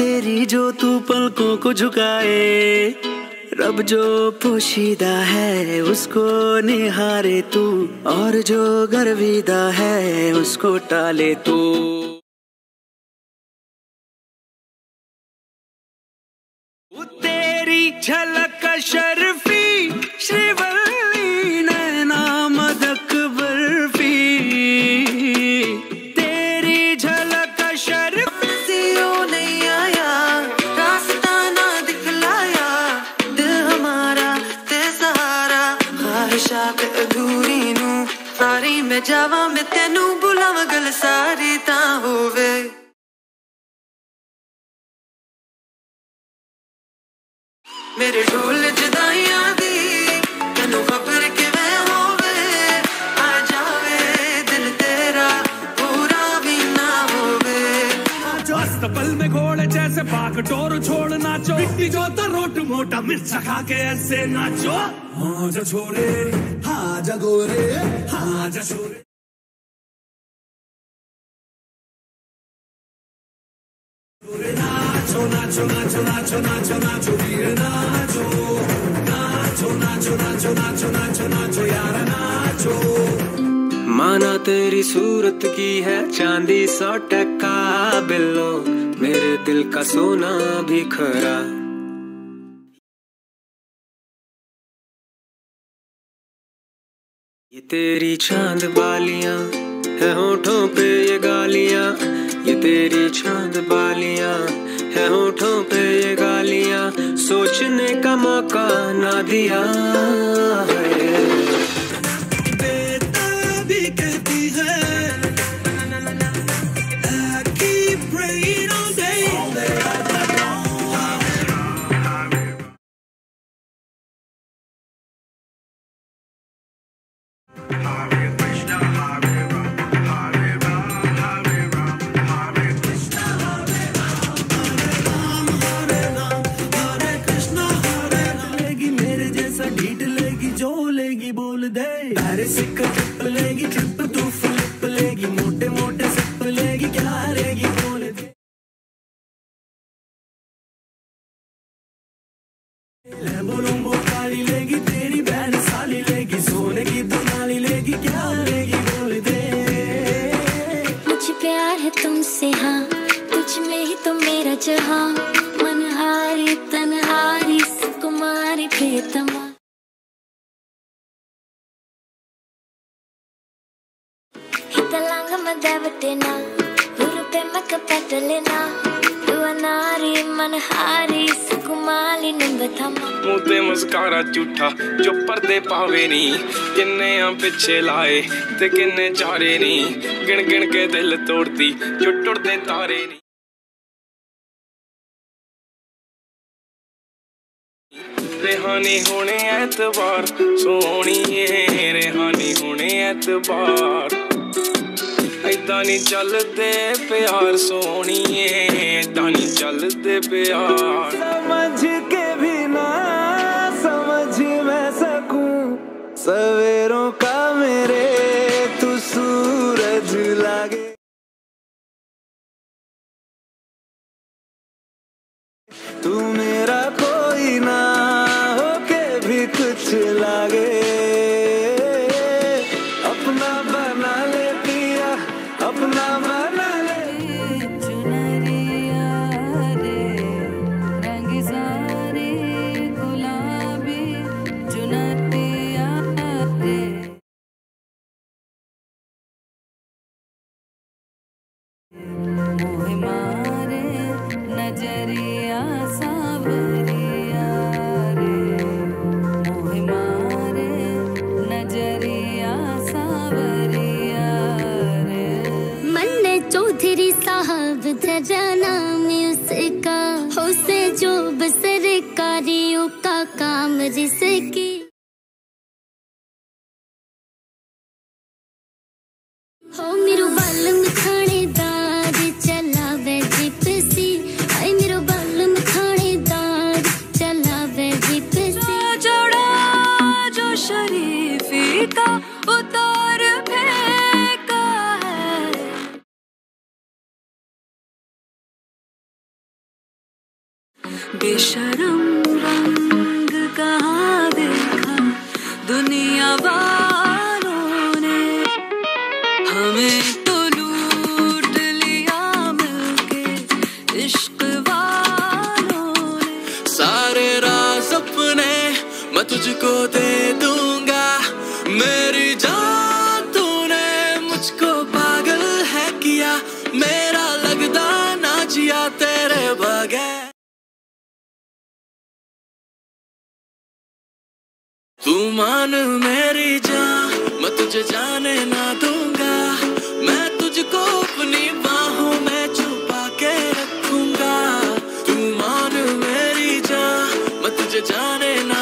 तेरी जो तू पलकों को झुकाए, रब जो पोशीदा है उसको निहारे तू, और जो गर्विदा है उसको टाले तू। तेरी झलक शर्फी श्रीवल्ली नैना मदक बर्फी, तेरी झलक शर्फी नहीं आया रास्ता ना दिखलाया, दिल हमारा ते सहारा ख्वाहिशात अधूरी नू सारी में जावा में तेनू बुलावा गल सारी ता होवे। मेरे ढोल जुदाइयां दी तैनू खबर किवें होवे, आ जावे दिल तेरा पूरा भी ना होवे। जस्त पल में घोड़े जैसे पाक टोर छोड़ नाचो, मिट्टी जो तो रोट मोटा मिर्च खा के ऐसे नाचो। हाँ जा छोरे हाँ जा गोरे हाँ जा छोरे। Nacho, nacho, nacho, nacho, nacho, nacho, dear nacho. Nacho, nacho, nacho, nacho, nacho, nacho, yaar nacho. माना तेरी सूरत की है चांदी 100 टका बिलो, मेरे दिल का सोना भी खरा। ये तेरी चांद बालियां है होठों पे ये गालियां, ये तेरी चांद बालियां है होठों पे ये गालियां, सोचने का मौका ना दिया है। बेताबी कहती है I keep praying all day, जो पर्दे पावे नी, किन्ने पिछे लाए ते किन्ने चारे नी, गिन गिन के दिल तोड़ती जो टुटदे तारे नी। रेहानी होने ऐतबार सोनी है, रेहानी होने ऐतबार ऐदां नी चलदे प्यार सोनी है, ऐदां नी चलदे प्यार। समझ के भी ना सवेरों का मेरे तू सूरज लागे, तू मेरा कोई ना हो के भी कुछ लागे। अपना बना ले पिया अपना बना ले। बेशरम रंग कहाँ देखा दुनिया वालों ने, हमें तो लूट लिया मिलके इश्क वालों ने। सारे राज अपने मैं तुझको दे दूंगा, मेरी जान तूने मुझको पागल है किया, मेरा लगदा ना जिया तेरे बगैर। तू मान मेरी जान मैं तुझे जाने ना दूंगा, मैं तुझको अपनी बाहों में छुपा के रखूंगा। तू मान मेरी जान मैं तुझे जाने ना